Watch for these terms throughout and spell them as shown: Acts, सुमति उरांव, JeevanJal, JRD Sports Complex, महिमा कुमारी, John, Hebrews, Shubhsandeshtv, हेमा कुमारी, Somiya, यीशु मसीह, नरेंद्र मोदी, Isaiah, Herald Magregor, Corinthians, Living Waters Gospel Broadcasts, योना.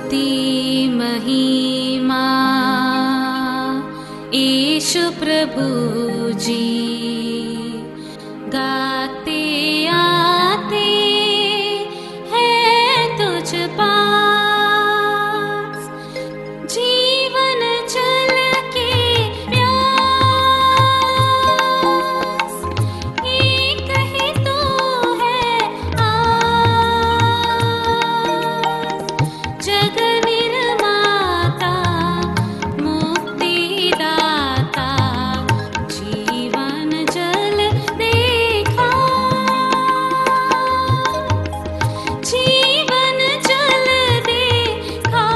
स्तुति महिमा ईशु प्रभु जी गाते आते हैं तुझ पास जीवन चल के प्यास एक ही तू है आस जग निर्माता मुक्तिदाता जीवन जल देखा जीवन जल देखा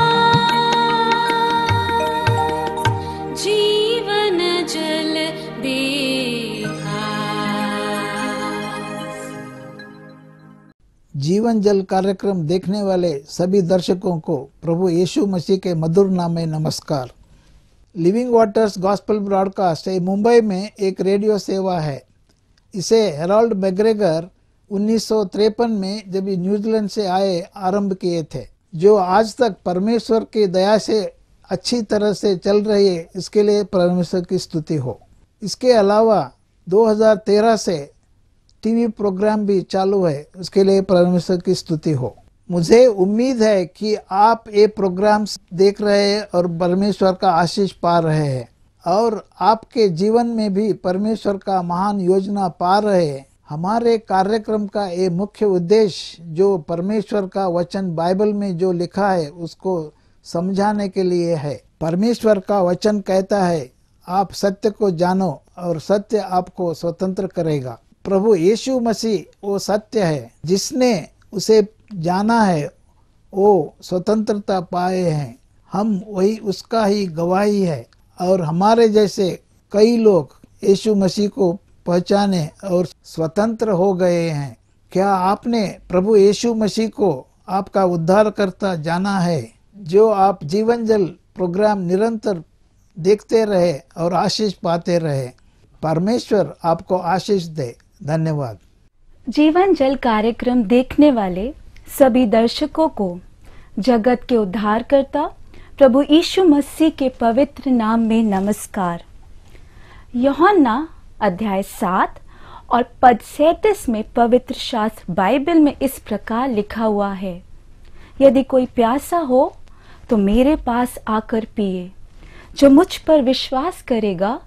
जीवन जल देखा। जीवन जल कार्यक्रम देखने वाले सभी दर्शकों को प्रभु यीशु मसीह के मधुर नाम में नमस्कार। Living Waters Gospel Broadcast Mumbai में एक रेडियो सेवा है। इसे हेराल्ड मैग्रेगर 1953 में जब ये न्यूजीलैंड से आए आरंभ किए थे, जो आज तक परमेश्वर की दया से अच्छी तरह से चल रही है, इसके लिए परमेश्वर की स्तुति हो। इसके अलावा 2013 से टीवी प्रोग्राम भी चालू है, उसके लिए परमेश्वर की स्तुति हो। मुझे उम्मीद है कि आप ये प्रोग्राम देख रहे हैं और परमेश्वर का आशीष पा रहे हैं और आपके जीवन में भी परमेश्वर का महान योजना पा रहे हैं। हमारे कार्यक्रम का ये मुख्य उद्देश्य जो परमेश्वर का वचन बाइबल में जो लिखा है उसको समझाने के लिए है। परमेश्वर का वचन कहता है, आप सत्य को जानो और सत्य आपको स्वतंत्र करेगा। प्रभु यीशु मसीह वो सत्य है, जिसने उसे जाना है वो स्वतंत्रता पाए हैं। हम वही उसका ही गवाही है और हमारे जैसे कई लोग यीशु मसीह को पहचाने और स्वतंत्र हो गए हैं। क्या आपने प्रभु यीशु मसीह को आपका उद्धारकर्ता जाना है? जो आप जीवन जल प्रोग्राम निरंतर देखते रहे और आशीष पाते रहे। परमेश्वर आपको आशीष दे। धन्यवाद। जीवन जल कार्यक्रम देखने वाले सभी दर्शकों को जगत के उद्धारकर्ता प्रभु यीशु मसीह के पवित्र नाम में नमस्कार। यूहन्ना अध्याय 7 और पद 37 में पवित्र शास्त्र बाइबल में इस प्रकार लिखा हुआ है, यदि कोई प्यासा हो तो मेरे पास आकर पिए। जो मुझ पर विश्वास करेगा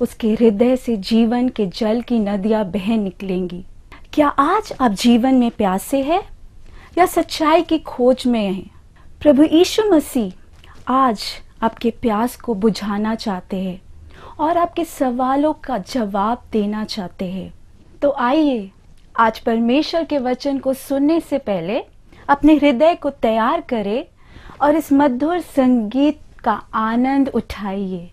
उसके हृदय से जीवन के जल की नदियां बह निकलेंगी। क्या आज आप जीवन में प्यासे हैं या सच्चाई की खोज में हैं? प्रभु यीशु मसीह आज आपके प्यास को बुझाना चाहते हैं और आपके सवालों का जवाब देना चाहते हैं। तो आइए आज परमेश्वर के वचन को सुनने से पहले अपने हृदय को तैयार करें और इस मधुर संगीत का आनंद उठाइए।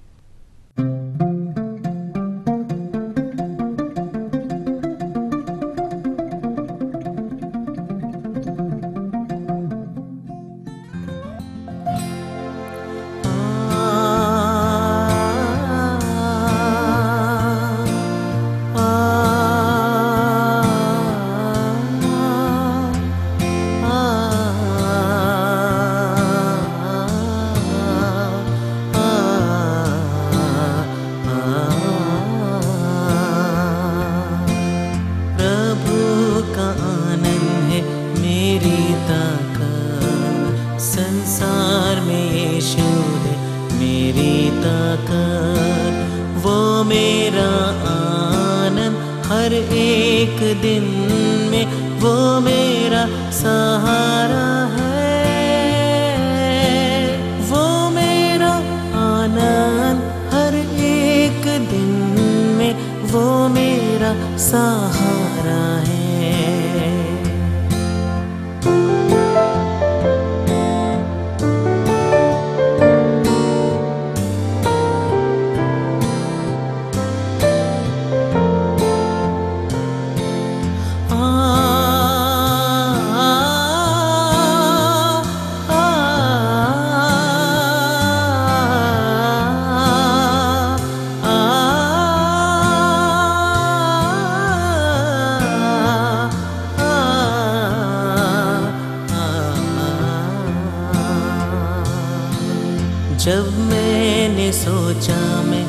जब मैंने सोचा मैं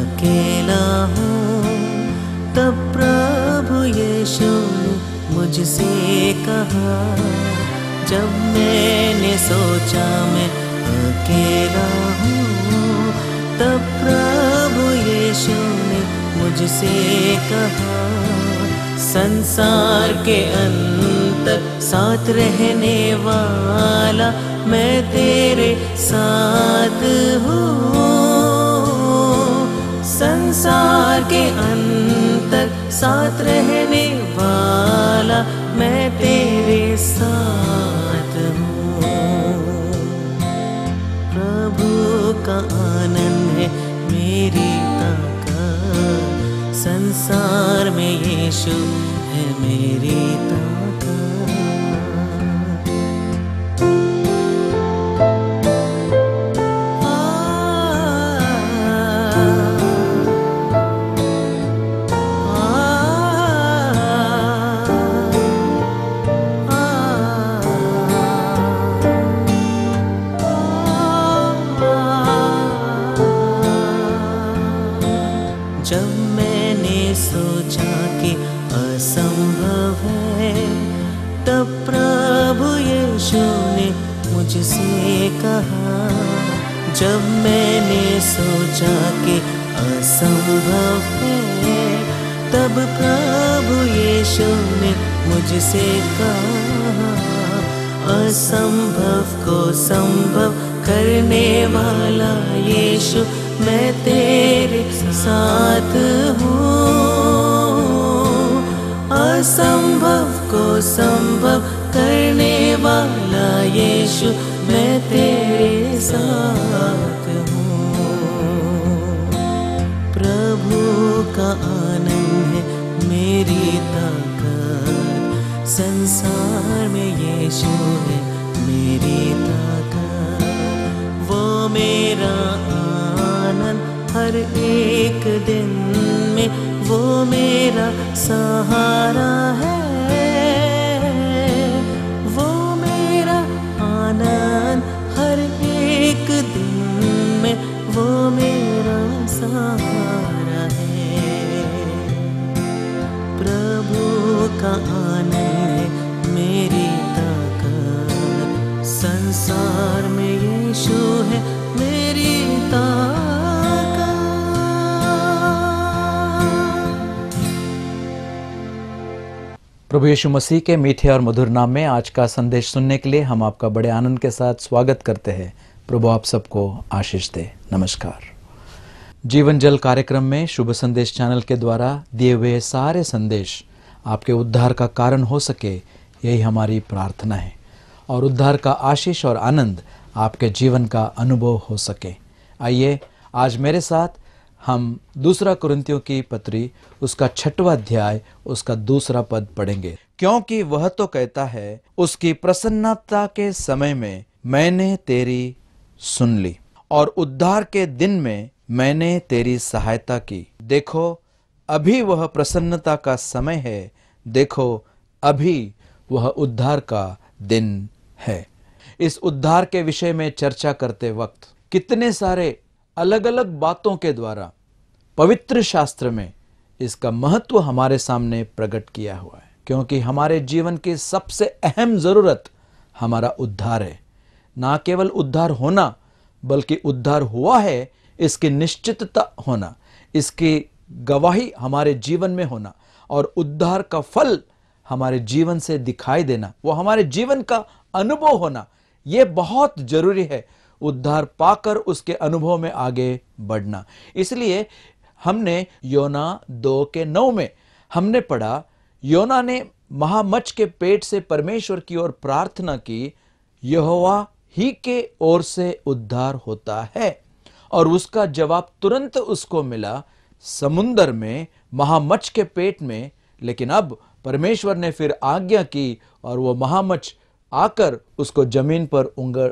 अकेला हूँ, तब प्रभु यीशु ने मुझसे कहा। जब मैंने सोचा मैं अकेला हूँ, तब प्रभु यीशु ने मुझसे कहा। संसार के अंत तक साथ रहने वाला मैं तेरे साथ हूँ। संसार के अंत तक साथ रहने वाला मैं तेरे साथ हूँ। प्रभु का आनंद है मेरी ताकत, संसार में यीशु है मेरी ताकत। जब मैंने सोचा कि असंभव है, तब प्रभु यीशु ने मुझसे कहा। असंभव को संभव करने वाला यीशु, मैं तेरे साथ हूँ। असंभव को संभव करने वाला यीशु, मैं तेरे साथ हूँ। प्रभु का आनंद है मेरी ताकत, संसार में यीशु है मेरी ताकत। वो मेरा आनंद हर एक दिन में, वो मेरा सहारा है। का आनंद है मेरी ताकत, संसार में यीशु है मेरी ताकत। प्रभु यीशु मसीह के मीठे और मधुर नाम में आज का संदेश सुनने के लिए हम आपका बड़े आनंद के साथ स्वागत करते हैं। प्रभु आप सबको आशीष दे। नमस्कार। जीवन जल कार्यक्रम में शुभ संदेश चैनल के द्वारा दिए हुए सारे संदेश आपके उद्धार का कारण हो सके, यही हमारी प्रार्थना है, और उद्धार का आशीष और आनंद आपके जीवन का अनुभव हो सके। आइए आज मेरे साथ हम 2 कुरिन्थियों की पत्री उसका 6वां अध्याय उसका 2रा पद पढ़ेंगे। क्योंकि वह तो कहता है, उसकी प्रसन्नता के समय में मैंने तेरी सुन ली और उद्धार के दिन में मैंने तेरी सहायता की। देखो अभी वह प्रसन्नता का समय है, देखो अभी वह उद्धार का दिन है। इस उद्धार के विषय में चर्चा करते वक्त कितने सारे अलग अलग बातों के द्वारा पवित्र शास्त्र में इसका महत्व हमारे सामने प्रकट किया हुआ है। क्योंकि हमारे जीवन की सबसे अहम जरूरत हमारा उद्धार है। ना केवल उद्धार होना, बल्कि उद्धार हुआ है इसकी निश्चितता होना, इसकी गवाही हमारे जीवन में होना, और उद्धार का फल हमारे जीवन से दिखाई देना, वो हमारे जीवन का अनुभव होना, ये बहुत जरूरी है। उद्धार पाकर उसके अनुभव में आगे बढ़ना। इसलिए हमने योना 2:9 में हमने पढ़ा, योना ने महामच्छ के पेट से परमेश्वर की ओर प्रार्थना की, यहोवा ही के ओर से उद्धार होता है, और उसका जवाब तुरंत उसको मिला समुंदर में, महामच्छ के पेट में। लेकिन अब परमेश्वर ने फिर आज्ञा की और वो महामच्छ आकर उसको जमीन पर उंगड़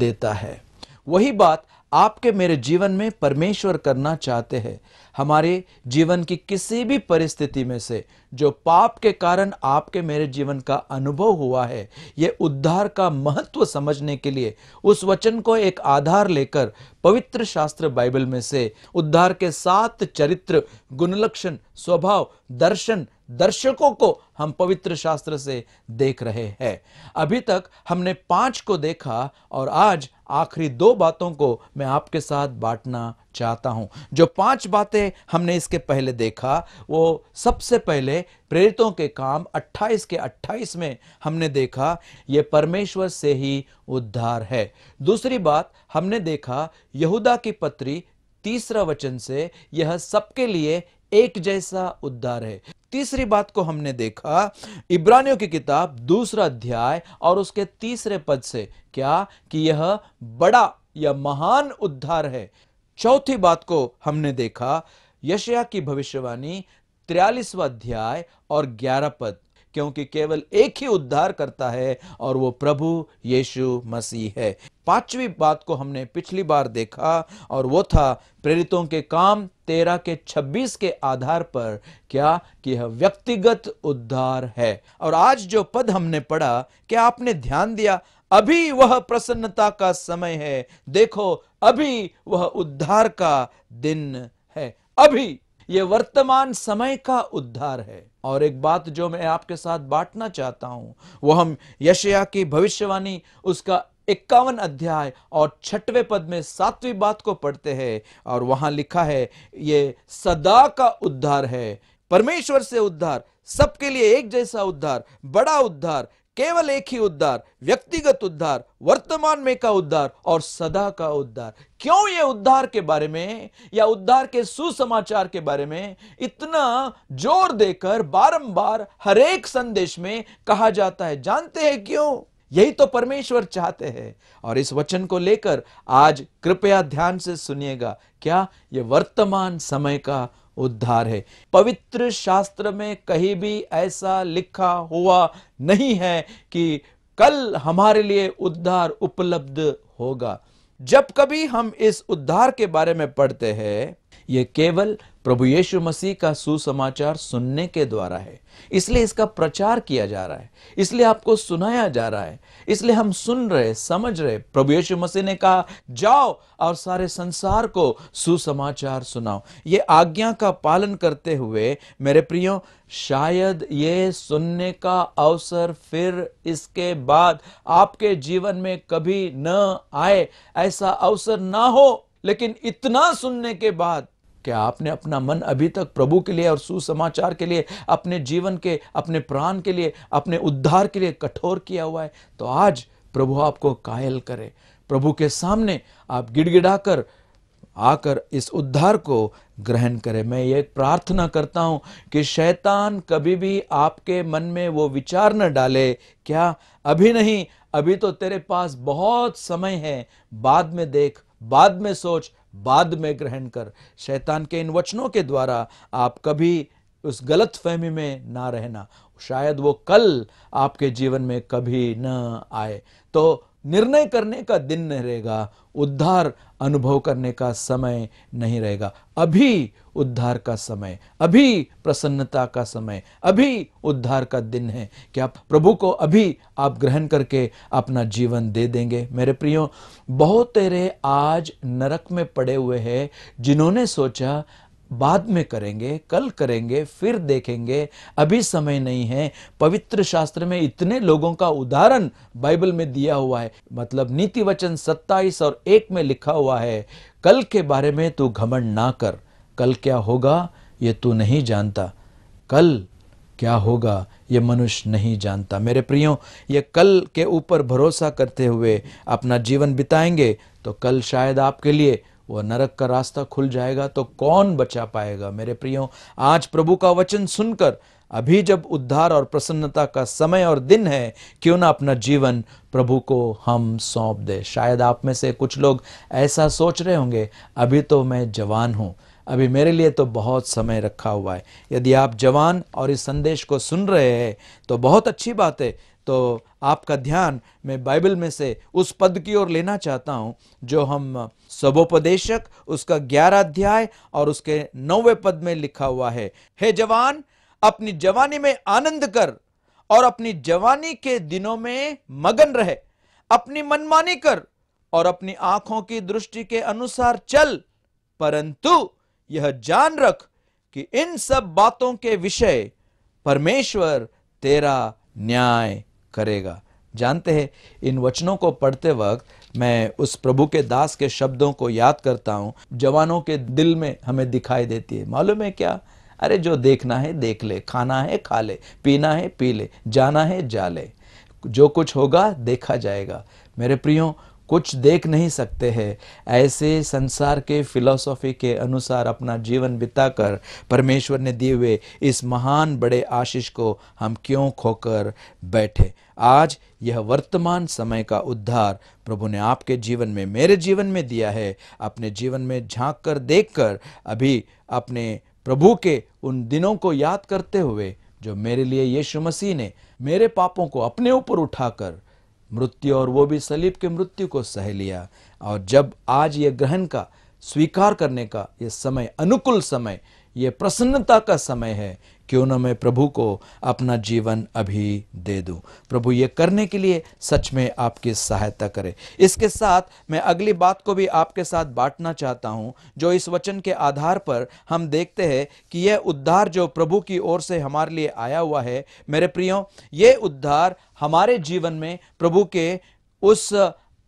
देता है। वही बात आपके मेरे जीवन में परमेश्वर करना चाहते हैं। हमारे जीवन की किसी भी परिस्थिति में से जो पाप के कारण आपके मेरे जीवन का अनुभव हुआ है, ये उद्धार का महत्व समझने के लिए उस वचन को एक आधार लेकर पवित्र शास्त्र बाइबल में से उद्धार के 7 चरित्र, गुणलक्षण, स्वभाव, दर्शन, दर्शकों को हम पवित्र शास्त्र से देख रहे हैं। अभी तक हमने 5 को देखा और आज आखिरी 2 बातों को मैं आपके साथ बांटना चाहता हूं। जो 5 बातें हमने इसके पहले देखा, वो सबसे पहले प्रेरितों के काम 28 के 28 में हमने देखा ये परमेश्वर से ही उद्धार है। दूसरी बात हमने देखा यहूदा की पत्री 3 वचन से, यह सबके लिए एक जैसा उद्धार है। तीसरी बात को हमने देखा इब्रानियों की किताब 2 अध्याय और उसके तीसरे पद से, क्या कि यह बड़ा या महान उद्धार है। चौथी बात को हमने देखा यशायाह की भविष्यवाणी 43 अध्याय और 11 पद, क्योंकि केवल एक ही उद्धार करता है और वो प्रभु यीशु मसीह है। 5वीं बात को हमने पिछली बार देखा और वो था प्रेरितों के काम 13 के 26 के आधार पर, क्या कि यह व्यक्तिगत उद्धार है। और आज जो पद हमने पढ़ा, क्या आपने ध्यान दिया? अभी वह प्रसन्नता का समय है, देखो अभी वह उद्धार का दिन है, अभी यह वर्तमान समय का उद्धार है। और एक बात जो मैं आपके साथ बांटना चाहता हूं, वो हम यशायाह की भविष्यवाणी उसका 51 अध्याय और 6वें पद में 7वीं बात को पढ़ते हैं और वहां लिखा है ये सदा का उद्धार है, परमेश्वर से उद्धार, सबके लिए एक जैसा उद्धार, बड़ा उद्धार, केवल एक ही उद्धार, व्यक्तिगत उद्धार, वर्तमान में का उद्धार और सदा का उद्धार। क्यों ये उद्धार के बारे में या उद्धार के सुसमाचार के बारे में इतना जोर देकर बारंबार हरेक संदेश में कहा जाता है? जानते हैं क्यों? यही तो परमेश्वर चाहते हैं। और इस वचन को लेकर आज कृपया ध्यान से सुनिएगा, क्या ये वर्तमान समय का उद्धार है। पवित्र शास्त्र में कहीं भी ऐसा लिखा हुआ नहीं है कि कल हमारे लिए उद्धार उपलब्ध होगा। जब कभी हम इस उद्धार के बारे में पढ़ते हैं, ये केवल प्रभु यीशु मसीह का सुसमाचार सुनने के द्वारा है, इसलिए इसका प्रचार किया जा रहा है, इसलिए आपको सुनाया जा रहा है, इसलिए हम सुन रहे, समझ रहे। प्रभु यीशु मसीह ने कहा, जाओ और सारे संसार को सुसमाचार सुनाओ। ये आज्ञा का पालन करते हुए मेरे प्रियो, शायद ये सुनने का अवसर फिर इसके बाद आपके जीवन में कभी न आए, ऐसा अवसर ना हो। लेकिन इतना सुनने के बाद, क्या आपने अपना मन अभी तक प्रभु के लिए और सुसमाचार के लिए, अपने जीवन के, अपने प्राण के लिए, अपने उद्धार के लिए कठोर किया हुआ है? तो आज प्रभु आपको कायल करे। प्रभु के सामने आप गिड़गिड़ाकर आकर इस उद्धार को ग्रहण करें। मैं ये प्रार्थना करता हूं कि शैतान कभी भी आपके मन में वो विचार न डाले, क्या अभी नहीं, अभी तो तेरे पास बहुत समय है, बाद में देख, बाद में सोच, बाद में ग्रहण कर। शैतान के इन वचनों के द्वारा आप कभी उस गलत फहमी में ना रहना, शायद वो कल आपके जीवन में कभी न आए। तो निर्णय करने का दिन नहीं रहेगा, उद्धार अनुभव करने का समय नहीं रहेगा। अभी उद्धार का समय, अभी प्रसन्नता का समय, अभी उद्धार का दिन है। क्या प्रभु को अभी आप ग्रहण करके अपना जीवन दे देंगे? मेरे प्रियो, बहुत तेरे आज नरक में पड़े हुए हैं, जिन्होंने सोचा बाद में करेंगे, कल करेंगे, फिर देखेंगे, अभी समय नहीं है। पवित्र शास्त्र में इतने लोगों का उदाहरण बाइबल में दिया हुआ है, मतलब नीति वचन 27 और 1 में लिखा हुआ है, कल के बारे में तू घमंड ना कर, कल क्या होगा ये तू नहीं जानता, कल क्या होगा ये मनुष्य नहीं जानता। मेरे प्रियो, ये कल के ऊपर भरोसा करते हुए अपना जीवन बिताएंगे तो कल शायद आपके लिए वह नरक का रास्ता खुल जाएगा, तो कौन बचा पाएगा? मेरे प्रियो, आज प्रभु का वचन सुनकर अभी जब उद्धार और प्रसन्नता का समय और दिन है, क्यों ना अपना जीवन प्रभु को हम सौंप दें। शायद आप में से कुछ लोग ऐसा सोच रहे होंगे, अभी तो मैं जवान हूँ, अभी मेरे लिए तो बहुत समय रखा हुआ है। यदि आप जवान और इस संदेश को सुन रहे हैं तो बहुत अच्छी बात है। तो आपका ध्यान मैं बाइबल में से उस पद की ओर लेना चाहता हूँ जो हम सबोपदेशक उसका 11 अध्याय और उसके 9वें पद में लिखा हुआ है। हे जवान, अपनी जवानी में आनंद कर और अपनी जवानी के दिनों में मगन रहे, अपनी मनमानी कर और अपनी आंखों की दृष्टि के अनुसार चल, परंतु यह जान रख कि इन सब बातों के विषय परमेश्वर तेरा न्याय करेगा। जानते हैं, इन वचनों को पढ़ते वक्त मैं उस प्रभु के दास के शब्दों को याद करता हूँ जवानों के दिल में हमें दिखाई देती है। मालूम है क्या, अरे जो देखना है देख ले, खाना है खा ले, पीना है पी ले, जाना है जा ले, जो कुछ होगा देखा जाएगा। मेरे प्रियों, कुछ देख नहीं सकते हैं, ऐसे संसार के फिलॉसफी के अनुसार अपना जीवन बिताकर परमेश्वर ने दिए हुए इस महान बड़े आशीष को हम क्यों खोकर बैठे। आज यह वर्तमान समय का उद्धार प्रभु ने आपके जीवन में मेरे जीवन में दिया है। अपने जीवन में झांक कर देख कर अभी अपने प्रभु के उन दिनों को याद करते हुए जो मेरे लिए यीशु मसीह ने मेरे पापों को अपने ऊपर उठाकर मृत्यु और वो भी सलीब के मृत्यु को सह लिया। और जब आज ये ग्रहण का स्वीकार करने का ये समय, अनुकूल समय, ये प्रसन्नता का समय है, क्यों न मैं प्रभु को अपना जीवन अभी दे दूं। प्रभु ये करने के लिए सच में आपकी सहायता करे। इसके साथ मैं अगली बात को भी आपके साथ बांटना चाहता हूं जो इस वचन के आधार पर हम देखते हैं कि यह उद्धार जो प्रभु की ओर से हमारे लिए आया हुआ है। मेरे प्रियों, ये उद्धार हमारे जीवन में प्रभु के उस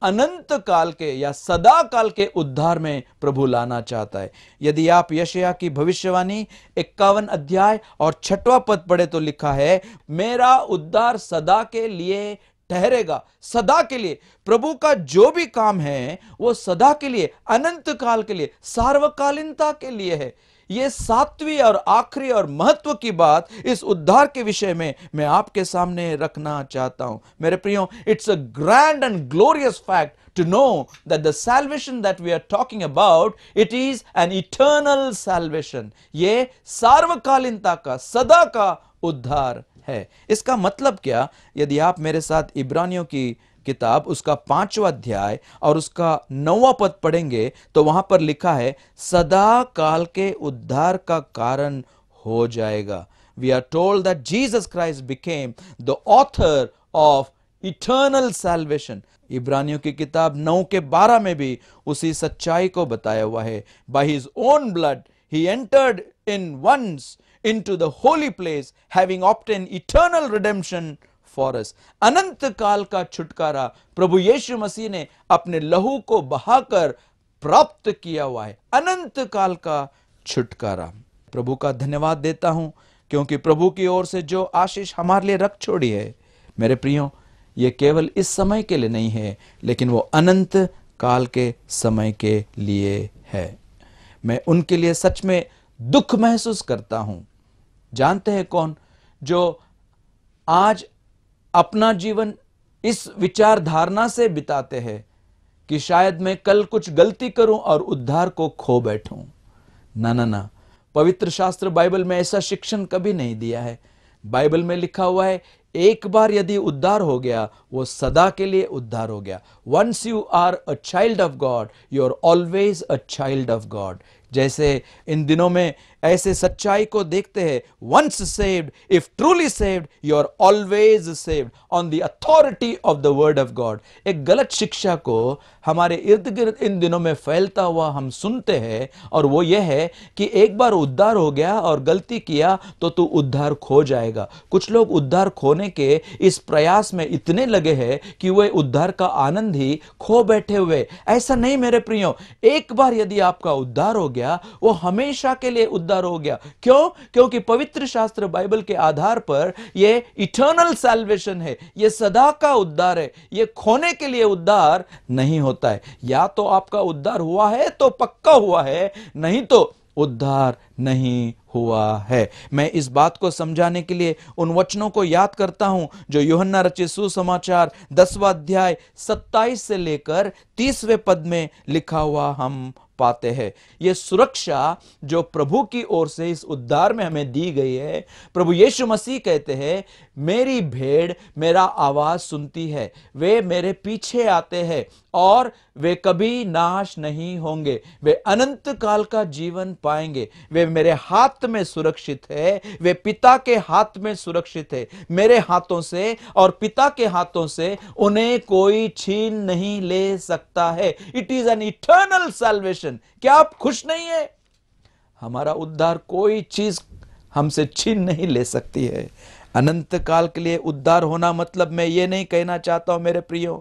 अनंत काल के या सदा काल के उद्धार में प्रभु लाना चाहता है। यदि आप यशायाह की भविष्यवाणी 51 अध्याय और 6वां पद पढ़े तो लिखा है, मेरा उद्धार सदा के लिए ठहरेगा। सदा के लिए प्रभु का जो भी काम है वो सदा के लिए, अनंत काल के लिए, सार्वकालीनता के लिए है। ये 7वीं और आखिरी और महत्व की बात इस उद्धार के विषय में मैं आपके सामने रखना चाहता हूं। मेरे प्रियों, it's a grand and glorious fact to know that the salvation that we are talking about, it is an eternal salvation. ये सार्वकालीनता का, सदा का उद्धार है। इसका मतलब क्या, यदि आप मेरे साथ इब्रानियों की किताब उसका 5वां अध्याय और उसका 9वां पद पढ़ेंगे तो वहां पर लिखा है, सदा काल के उद्धार का कारण हो जाएगा। We are told that Jesus Christ became the author of eternal salvation. इब्रानियों की किताब 9 के 12 में भी उसी सच्चाई को बताया हुआ है। By his own blood he entered in once into the holy place, having obtained eternal redemption for us. अनंत काल का छुटकारा प्रभु यीशु मसीह ने अपने लहू को बहाकर प्राप्त किया हुआ है। अनंत काल का छुटकारा। प्रभु का धन्यवाद देता हूं क्योंकि प्रभु की ओर से जो आशीष हमारे लिए रख छोड़ी है, मेरे प्रियों, ये केवल इस समय के लिए नहीं है, लेकिन वो अनंत काल के समय के लिए है। मैं उनके लिए सच में दुख महसूस करता हूँ। जानते हैं कौन, जो आज अपना जीवन इस विचारधारणा से बिताते हैं कि शायद मैं कल कुछ गलती करूं और उद्धार को खो बैठूं। ना ना ना, पवित्र शास्त्र बाइबल में ऐसा शिक्षण कभी नहीं दिया है। बाइबल में लिखा हुआ है, एक बार यदि उद्धार हो गया वो सदा के लिए उद्धार हो गया। Once you are a child of God, you are always a child of God. जैसे इन दिनों में ऐसे सच्चाई को देखते हैं, once saved, if truly saved, you are always saved on the authority of the word of God. एक गलत शिक्षा को हमारे इर्द गिर्द इन दिनों में फैलता हुआ हम सुनते हैं, और वो ये है कि एक बार उद्धार हो गया और गलती किया तो तू उद्धार खो जाएगा। कुछ लोग उद्धार खोने के इस प्रयास में इतने लगे हैं कि वे उद्धार का आनंद ही खो बैठे हुए। ऐसा नहीं मेरे प्रियो, एक बार यदि आपका उद्धार हो गया वो हमेशा के लिए उद्धार हो गया। क्यों? क्योंकि पवित्र शास्त्र बाइबल के आधार पर ये इटर्नल सैल्वेशन है, ये सदा का उद्धार है, ये खोने के लिए उद्धार नहीं होता है। या तो आपका उद्धार हुआ है तो पक्का हुआ है, नहीं तो उद्धार नहीं हुआ है। मैं इस बात को समझाने के लिए उन वचनों को याद करता हूं जो यूहन्ना रचित सुसमाचार 10वां अध्याय 27 से लेकर 30वें पद में लिखा हुआ हम पाते हैं। ये सुरक्षा जो प्रभु की ओर से इस उद्धार में हमें दी गई है, प्रभु यीशु मसीह कहते हैं, मेरी भेड़ मेरा आवाज सुनती है, वे मेरे पीछे आते हैं और वे कभी नाश नहीं होंगे, वे अनंत काल का जीवन पाएंगे, वे मेरे हाथ में सुरक्षित है, वे पिता के हाथ में सुरक्षित है, मेरे हाथों से और पिता के हाथों से उन्हें कोई छीन नहीं ले सकता है। It is an eternal salvation. क्या आप खुश नहीं है? हमारा उद्धार कोई चीज हमसे छीन नहीं ले सकती है। अनंत काल के लिए उद्धार होना मतलब मैं ये नहीं कहना चाहता हूं मेरे प्रियो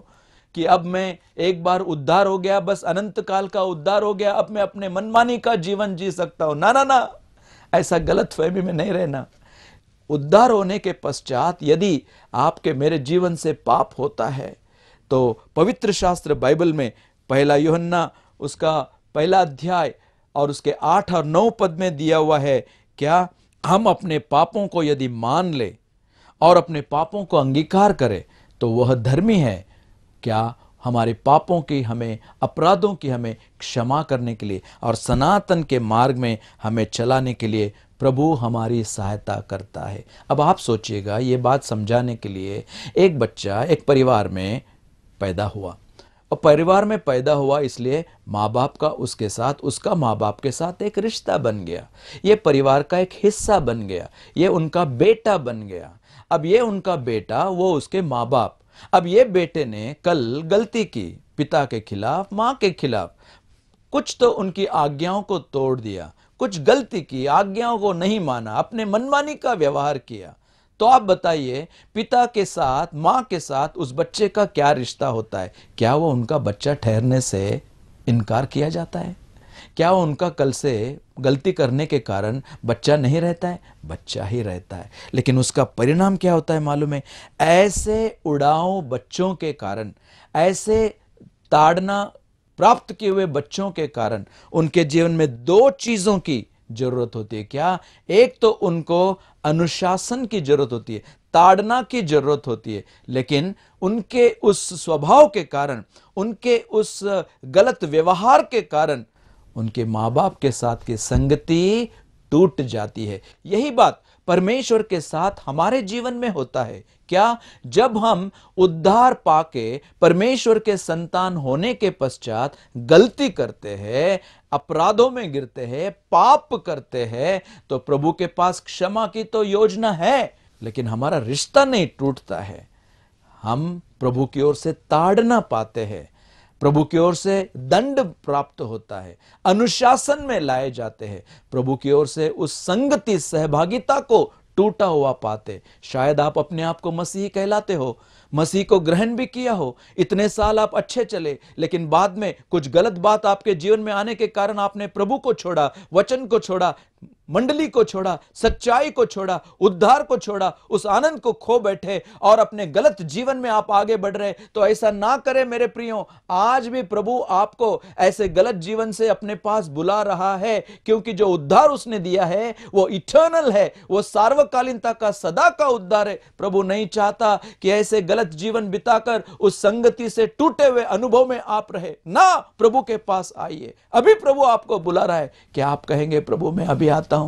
कि अब मैं एक बार उद्धार हो गया, बस अनंत काल का उद्धार हो गया, अब मैं अपने मनमानी का जीवन जी सकता हूं। ना ना ना, ऐसा गलत फहमी में नहीं रहना। उद्धार होने के पश्चात यदि आपके मेरे जीवन से पाप होता है तो पवित्र शास्त्र बाइबल में पहला यूहन्ना उसका 1 अध्याय और उसके 8 और 9 पद में दिया हुआ है, क्या हम अपने पापों को यदि मान ले और अपने पापों को अंगीकार करें तो वह धर्मी है, क्या हमारे पापों की, हमें अपराधों की हमें क्षमा करने के लिए और सनातन के मार्ग में हमें चलाने के लिए प्रभु हमारी सहायता करता है। अब आप सोचिएगा, ये बात समझाने के लिए एक बच्चा एक परिवार में पैदा हुआ और परिवार में पैदा हुआ इसलिए माँ बाप का उसके साथ, उसका माँ बाप के साथ एक रिश्ता बन गया, ये परिवार का एक हिस्सा बन गया, ये उनका बेटा बन गया। अब ये उनका बेटा, वो उसके माँ बाप। अब ये बेटे ने कल गलती की, पिता के खिलाफ, मां के खिलाफ, कुछ तो उनकी आज्ञाओं को तोड़ दिया, कुछ गलती की, आज्ञाओं को नहीं माना, अपने मनमानी का व्यवहार किया। तो आप बताइए, पिता के साथ मां के साथ उस बच्चे का क्या रिश्ता होता है? क्या वो उनका बच्चा ठहरने से इनकार किया जाता है? क्या उनका कल से गलती करने के कारण बच्चा नहीं रहता है? बच्चा ही रहता है, लेकिन उसका परिणाम क्या होता है मालूम है? ऐसे उड़ाऊ बच्चों के कारण, ऐसे ताड़ना प्राप्त किए हुए बच्चों के कारण उनके जीवन में दो चीजों की जरूरत होती है। क्या? एक तो उनको अनुशासन की जरूरत होती है, ताड़ना की जरूरत होती है, लेकिन उनके उस स्वभाव के कारण, उनके उस गलत व्यवहार के कारण उनके माँ बाप के साथ की संगति टूट जाती है। यही बात परमेश्वर के साथ हमारे जीवन में होता है। क्या? जब हम उद्धार पाके परमेश्वर के संतान होने के पश्चात गलती करते हैं, अपराधों में गिरते हैं, पाप करते हैं, तो प्रभु के पास क्षमा की तो योजना है, लेकिन हमारा रिश्ता नहीं टूटता है। हम प्रभु की ओर से ताड़ना पाते हैं, प्रभु की ओर से दंड प्राप्त होता है, अनुशासन में लाए जाते हैं, प्रभु की ओर से उस संगति सहभागिता को टूटा हुआ पाते। शायद आप अपने आप को मसीह कहलाते हो, मसीह को ग्रहण भी किया हो, इतने साल आप अच्छे चले, लेकिन बाद में कुछ गलत बात आपके जीवन में आने के कारण आपने प्रभु को छोड़ा, वचन को छोड़ा, मंडली को छोड़ा, सच्चाई को छोड़ा, उद्धार को छोड़ा, उस आनंद को खो बैठे और अपने गलत जीवन में आप आगे बढ़ रहे। तो ऐसा ना करें मेरे प्रियो। आज भी प्रभु आपको ऐसे गलत जीवन से अपने पास बुला रहा है, क्योंकि जो उद्धार उसने दिया है वो इटर्नल है, वो सार्वकालीनता का, सदा का उद्धार है। प्रभु नहीं चाहता कि ऐसे गलत जीवन बिताकर उस संगति से टूटे हुए अनुभव में आप रहे। ना, प्रभु के पास आइए। अभी प्रभु आपको बुला रहा है। क्या आप कहेंगे, प्रभु मैं अभी आता हूं,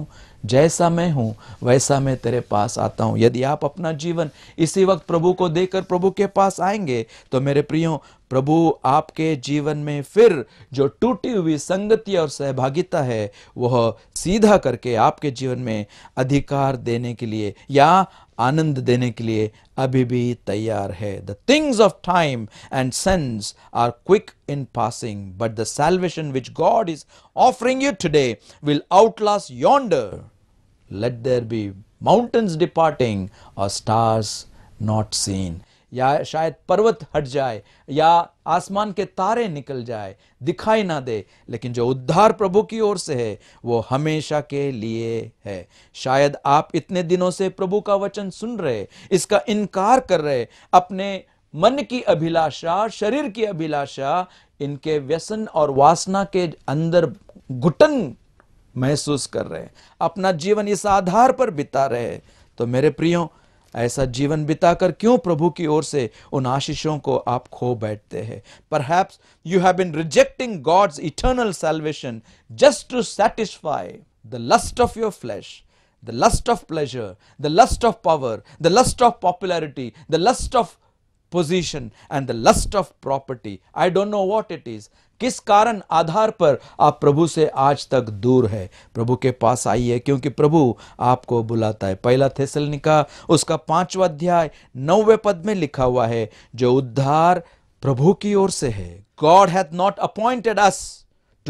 जैसा मैं हूं वैसा मैं तेरे पास आता हूं? यदि आप अपना जीवन इसी वक्त प्रभु को देकर प्रभु के पास आएंगे तो मेरे प्रियो, प्रभु आपके जीवन में फिर जो टूटी हुई संगति और सहभागिता है वह सीधा करके आपके जीवन में अधिकार देने के लिए या आनंद देने के लिए अभी भी तैयार है। The things of time and sense are quick in passing, but the salvation which God is offering you today will outlast yonder, let there be mountains departing or stars not seen. या शायद पर्वत हट जाए या आसमान के तारे निकल जाए, दिखाई ना दे, लेकिन जो उद्धार प्रभु की ओर से है वो हमेशा के लिए है। शायद आप इतने दिनों से प्रभु का वचन सुन रहे, इसका इनकार कर रहे, अपने मन की अभिलाषा, शरीर की अभिलाषा, इनके व्यसन और वासना के अंदर घुटन महसूस कर रहे हैं, अपना जीवन इस आधार पर बिता रहे हैं। तो मेरे प्रियों, ऐसा जीवन बिताकर क्यों प्रभु की ओर से उन आशीषों को आप खो बैठते हैं? Perhaps you have been rejecting God's eternal salvation just to satisfy the lust of your flesh, the lust of pleasure, the lust of power, the lust of popularity, the lust of position and the lust of property. I don't know what it is. किस कारण आधार पर आप प्रभु से आज तक दूर है? प्रभु के पास आइए, क्योंकि प्रभु आपको बुलाता है। पहला थेसलुनीका उसका 5वां अध्याय 9वें पद में लिखा हुआ है, जो उद्धार प्रभु की ओर से है। God hath not appointed us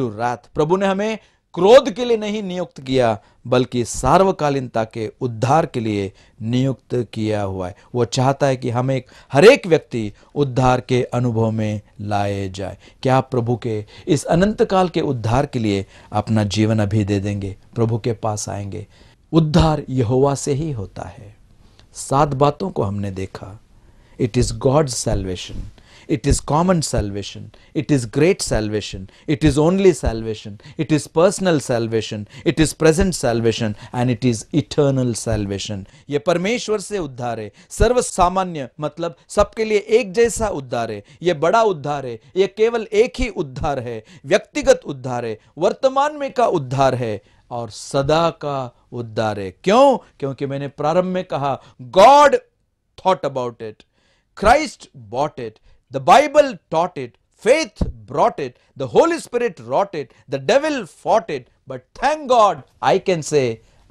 to wrath. प्रभु ने हमें क्रोध के लिए नहीं नियुक्त किया, बल्कि सार्वकालीनता के उद्धार के लिए नियुक्त किया हुआ है। वो चाहता है कि हमें हर एक व्यक्ति उद्धार के अनुभव में लाए जाए। क्या आप प्रभु के इस अनंत काल के उद्धार के लिए अपना जीवन अभी दे देंगे? प्रभु के पास आएंगे। उद्धार यहोवा से ही होता है। 7 बातों को हमने देखा। It is God's salvation, it is common salvation, it is great salvation, it is only salvation, it is personal salvation, it is present salvation and it is eternal salvation. ये परमेश्वर से उद्धार है, सर्व सामान्य मतलब सबके लिए एक जैसा उद्धार है। ये बड़ा उद्धार है, ये केवल एक ही उद्धार है, व्यक्तिगत उद्धार है, वर्तमान में का उद्धार है और सदा का उद्धार है। क्यों? क्योंकि मैंने प्रारंभ में कहा, God thought about it, Christ bought it, the Bible taught it, faith brought it, the Holy Spirit wrought it, the devil fought it, but thank God I can say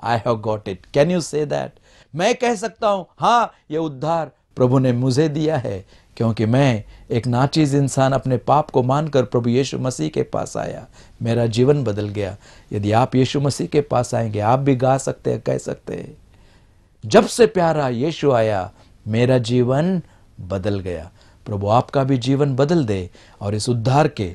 I have got it. Can you say that? मैं कह सकता हूँ, हाँ, ये उद्धार प्रभु ने मुझे दिया है, क्योंकि मैं एक नाचीज इंसान अपने पाप को मानकर प्रभु यीशु मसीह के पास आया, मेरा जीवन बदल गया। यदि आप यीशु मसीह के पास आएंगे, आप भी गा सकते हैं, कह सकते हैं, जब से प्यारा यीशु आया मेरा जीवन बदल गया। प्रभु आपका भी जीवन बदल दे और इस उद्धार के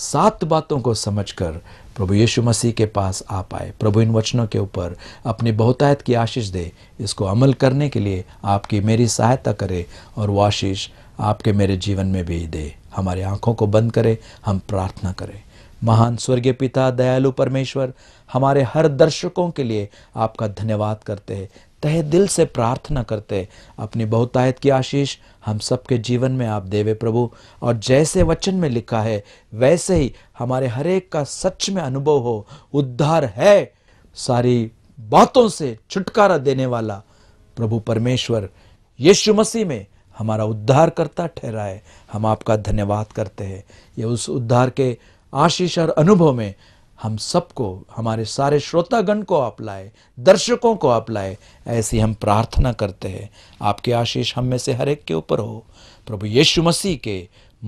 7 बातों को समझकर प्रभु यीशु मसीह के पास आ पाए। प्रभु इन वचनों के ऊपर अपनी बहुतायत की आशीष दे। इसको अमल करने के लिए आपकी मेरी सहायता करे और वो आशीष आपके मेरे जीवन में भी दे। हमारी आंखों को बंद करे, हम प्रार्थना करें। महान स्वर्गीय पिता, दयालु परमेश्वर, हमारे हर दर्शकों के लिए आपका धन्यवाद करते हैं, तहे दिल से प्रार्थना करते। अपनी बहुतायत की आशीष हम सबके जीवन में आप देवे प्रभु, और जैसे वचन में लिखा है वैसे ही हमारे हर एक का सच में अनुभव हो। उद्धार है, सारी बातों से छुटकारा देने वाला प्रभु परमेश्वर यीशु मसीह में हमारा उद्धार करता ठहरा है। हम आपका धन्यवाद करते हैं। ये उस उद्धार के आशीष और अनुभव में हम सबको, हमारे सारे श्रोतागण को आप लाए, दर्शकों को आप लाए, ऐसी हम प्रार्थना करते हैं। आपके आशीष हम में से हर एक के ऊपर हो। प्रभु यीशु मसीह के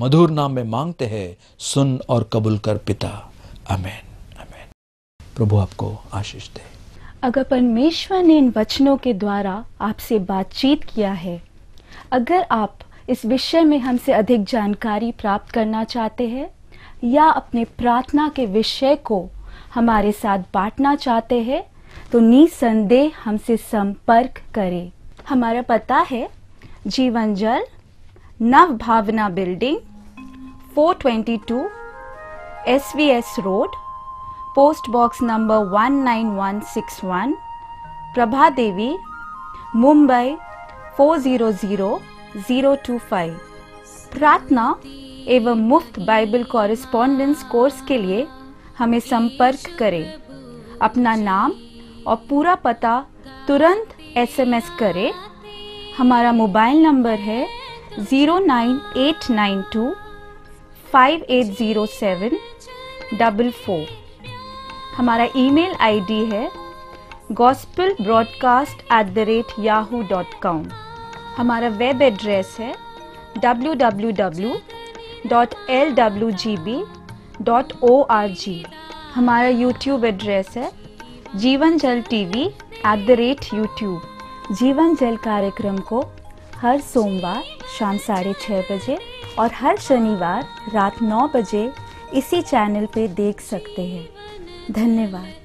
मधुर नाम में मांगते हैं, सुन और कबूल कर पिता, आमीन आमीन। प्रभु आपको आशीष दे। अगर परमेश्वर ने इन वचनों के द्वारा आपसे बातचीत किया है, अगर आप इस विषय में हमसे अधिक जानकारी प्राप्त करना चाहते हैं या अपने प्रार्थना के विषय को हमारे साथ बांटना चाहते हैं, तो निसंदेह हमसे संपर्क करें। हमारा पता है जीवन जल, Nav Bhavna building, 422 SVS road, post box number 19161, Prabha Devi, Mumbai 400025। प्रार्थना एवं मुफ्त बाइबल कॉरेस्पॉन्डेंस कोर्स के लिए हमें संपर्क करें। अपना नाम और पूरा पता तुरंत SMS करें। हमारा मोबाइल नंबर है 09892 580744। हमारा ईमेल ID है gospelbroadcast@yahoo.com। हमारा वेब एड्रेस है www.lwgb.org। हमारा YouTube एड्रेस है jeevanjaltv@youtube। जीवन जल कार्यक्रम को हर सोमवार शाम 6:30 बजे और हर शनिवार रात 9 बजे इसी चैनल पे देख सकते हैं। धन्यवाद।